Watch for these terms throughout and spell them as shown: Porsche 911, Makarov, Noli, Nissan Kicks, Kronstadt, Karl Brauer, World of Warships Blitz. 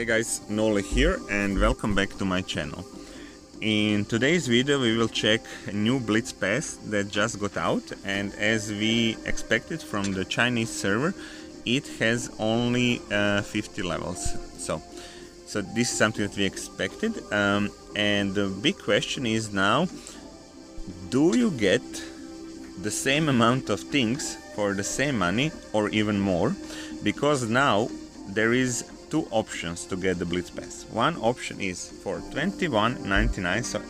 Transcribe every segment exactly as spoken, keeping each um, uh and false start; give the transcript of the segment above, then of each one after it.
Hey guys, Noli here and welcome back to my channel. In today's video we will check a new Blitz pass that just got out, and as we expected from the Chinese server it has only uh, fifty levels. So, so this is something that we expected, um, and the big question is now, do you get the same amount of things for the same money or even more? Because now there is two options to get the Blitz pass. One option is for twenty-one ninety-nine so,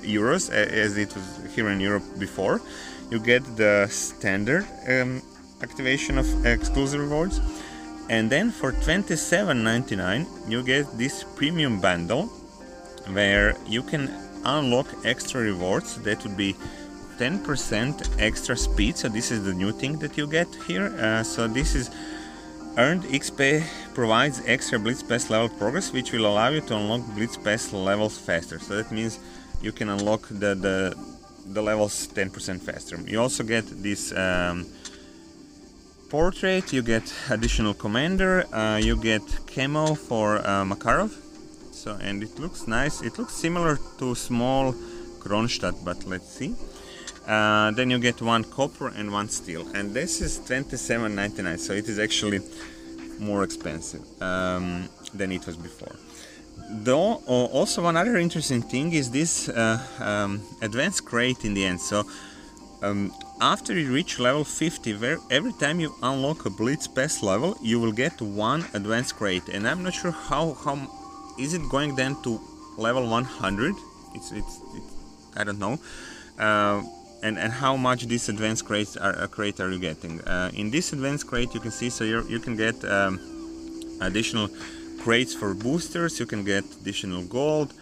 euros, as it was here in Europe before. You get the standard um, activation of exclusive rewards, and then for twenty-seven ninety-nine you get this premium bundle where you can unlock extra rewards. That would be ten percent extra speed. So this is the new thing that you get here. Uh, so this is Earned X P provides extra Blitz Pass level progress, which will allow you to unlock Blitz Pass levels faster. So that means you can unlock the the, the levels ten percent faster. You also get this um, portrait, you get additional commander, uh, you get camo for uh, Makarov. So, and it looks nice. It looks similar to small Kronstadt, but let's see. Uh, then you get one copper and one steel, and this is twenty-seven ninety-nine, so it is actually more expensive um, than it was before. Though also one other interesting thing is this uh, um, advanced crate in the end. So um, after you reach level fifty, where every time you unlock a Blitz Pass level you will get one advanced crate, and I'm not sure how how is it going then to level one hundred. It's it's, it's I don't know. Uh, And, and how much these advanced crates are, uh, crate are you getting? Uh, in this advanced crate you can see, so you're, you can get um, additional crates for boosters, you can get additional gold,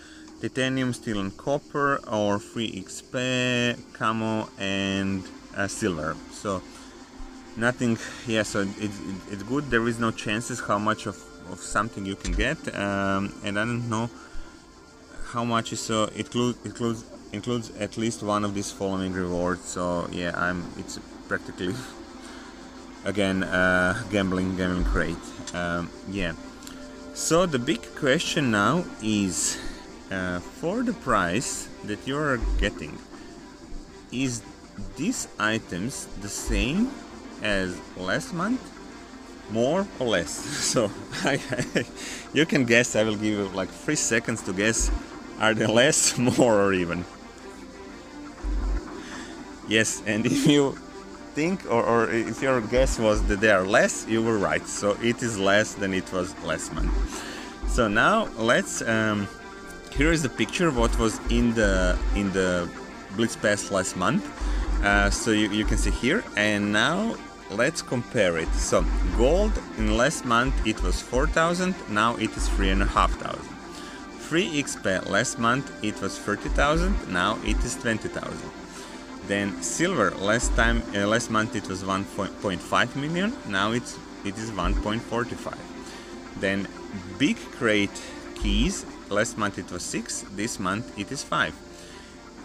titanium, steel and copper, or free X P, camo and uh, silver. So nothing, yeah, so it, it, it's good, there is no chances how much of, of something you can get, um, and I don't know how much is, so it includes, includes includes at least one of these following rewards. So yeah, I'm it's practically again uh, gambling gambling crate. Um, yeah, so the big question now is, uh, for the price that you're getting, is these items the same as last month, more or less? So I, I, you can guess. I will give you like three seconds to guess. Are they less, more or even? Yes, and if you think or, or if your guess was that they are less, you were right. So it is less than it was last month. So now let's um, here is the picture what was in the in the Blitz Pass last month. Uh, so you, you can see here, and now let's compare it. So gold in last month it was four thousand, now it is three and a half thousand. Free X P last month it was thirty thousand, now it is twenty thousand. Then silver last time uh, last month it was one point five million, now it's it is one point four five. Then big crate keys, last month it was six, this month it is five.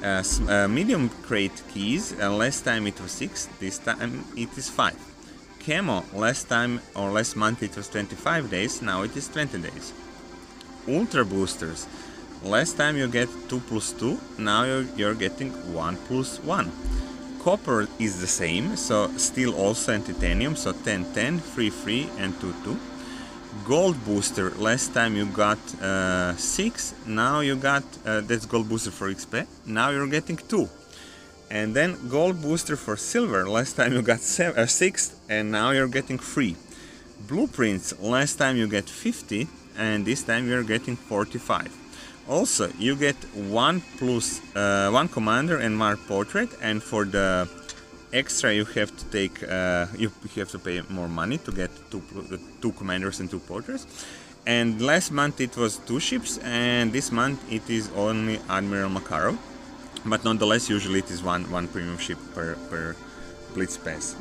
Uh, uh, medium crate keys, uh, last time it was six, this time it is five. Camo last time or last month it was twenty-five days, now it is twenty days. Ultra boosters, last time you get two plus two, now you're, you're getting one plus one. Copper is the same, so steel also and titanium, so ten ten, three three and two two. Gold booster, last time you got uh, six, now you got, uh, that's gold booster for X P, now you're getting two. And then gold booster for silver, last time you got seven, uh, six and now you're getting three. Blueprints, last time you get fifty and this time you're getting forty-five. Also, you get one plus uh, one commander and one portrait, and for the extra you have to take uh, you have to pay more money to get two two commanders and two portraits. And last month it was two ships, and this month it is only Admiral Makarov. But nonetheless, usually it is one one premium ship per per Blitz pass.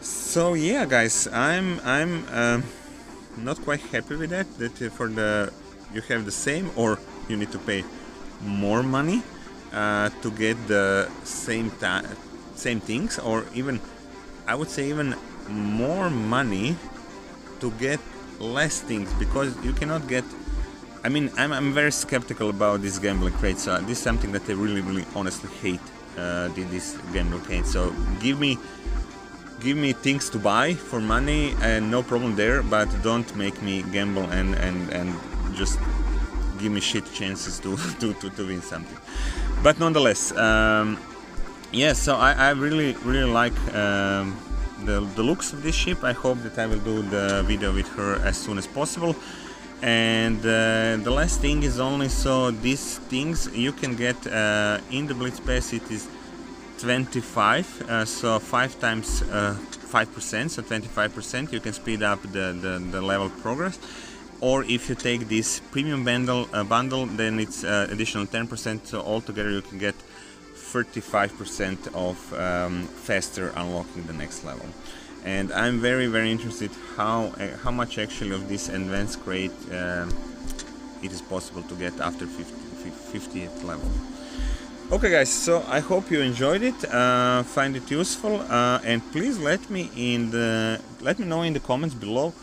So yeah, guys, I'm I'm uh, not quite happy with that. That for the you have the same or you need to pay more money uh, to get the same same things, or even I would say even more money to get less things, because you cannot get... I mean, I'm, I'm very skeptical about this gambling crate, so this is something that I really, really honestly hate, uh, this gambling crate. So give me give me things to buy for money, and no problem there, but don't make me gamble and, and, and just give me shit chances to, to, to, to win something. But nonetheless, um, yeah, so I, I really, really like... Um, The, the looks of this ship. I hope that I will do the video with her as soon as possible. And uh, the last thing is only, so these things you can get uh, in the Blitz Pass. It is twenty-five, uh, so five times uh, five percent, so twenty-five percent. You can speed up the, the, the level progress. Or if you take this premium bundle, uh, bundle then it's uh, additional ten percent, so altogether you can get thirty-five percent of um, faster unlocking the next level. And I'm very very interested how uh, how much actually of this advanced crate uh, it is possible to get after fiftieth level. Okay guys, so I hope you enjoyed it, uh, find it useful, uh, and please let me in the let me know in the comments below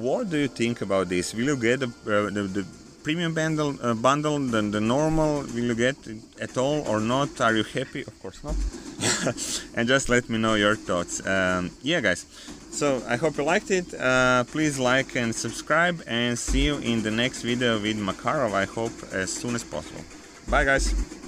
what do you think about this. Will you get the, uh, the, the premium bundle, uh, bundle than the normal? Will you get it at all or not? Are you happy? Of course not. And just let me know your thoughts. Um, yeah guys, so I hope you liked it. Uh, please like and subscribe, and see you in the next video with Makarov, I hope as soon as possible. Bye guys.